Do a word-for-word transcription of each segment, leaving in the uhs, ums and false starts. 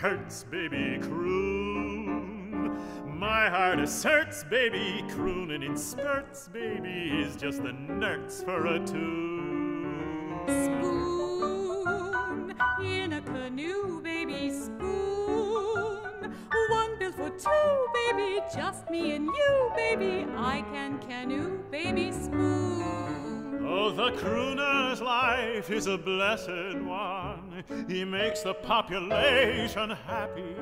hurts, baby, croon. My heart is hurts, baby, croon, and in spurts, baby, is just the nerds for a tune. Spoon in a canoe, baby, spoon. One bill for two, baby, just me and you, baby. I can canoe, baby, spoon. Oh, the crooner's life is a blessed one. He makes the population happy.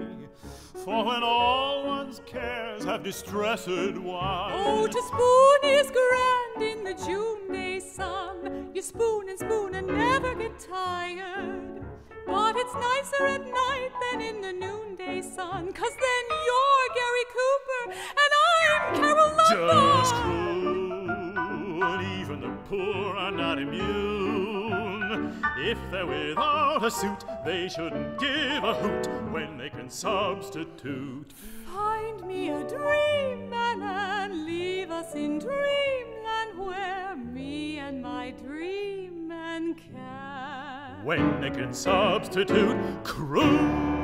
For when all one's cares have distressed one. Oh, to spoon is grand in the June day sun. You spoon and spoon and never get tired. But it's nicer at night than in the noonday sun. 'Cause then you're Gary Cooper and I'm Carol Lombard. Just croon. Even the poor are not immune. If they're without a suit, they shouldn't give a hoot when they can substitute. Find me a dream man and leave us in dreamland where me and my dream man can. When they can substitute crew.